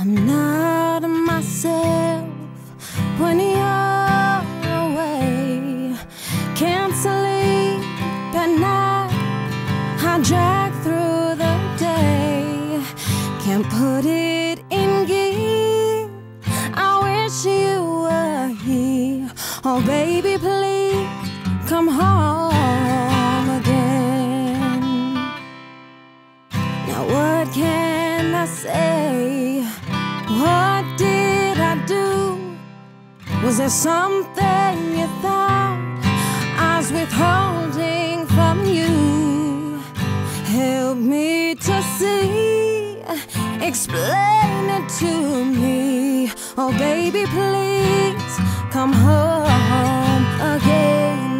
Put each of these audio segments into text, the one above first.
I'm not myself when you're away. Can't sleep at night, I drag through the day. Can't put it in gear, I wish you were here. Oh baby, please come home again. Now what can I say? What did I do? Was there something you thought I was withholding from you? Help me to see, explain it to me. Oh baby, please come home again.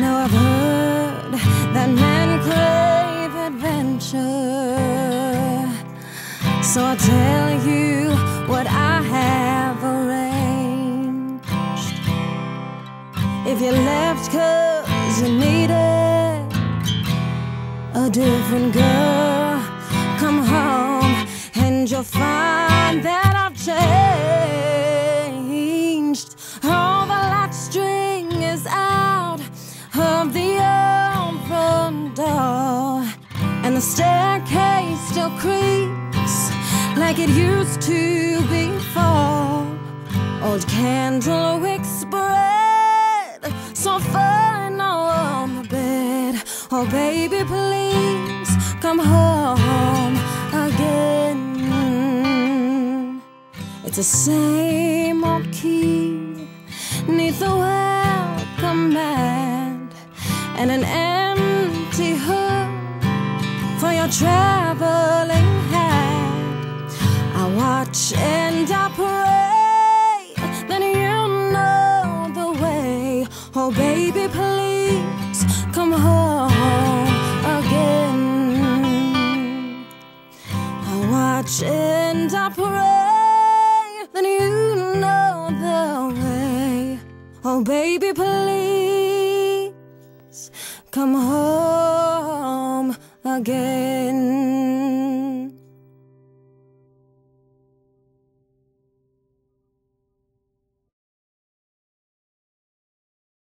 Now I've heard that men crave adventure, so I'll tell you what I have arranged. If you left 'cause you needed a different girl, come home and you'll find that I've changed. All the light string is out of the open door, and the staircase still creaks like it used to before. Old candlewick spread so far now on the bed. Oh baby, please come home again. It's the same old key 'neath the welcome mat, and an empty hood for your traveling hat. I watch and I pray, then you know the way. Oh baby, please come home again. I watch and I pray, then you know the way. Oh baby, please come home again.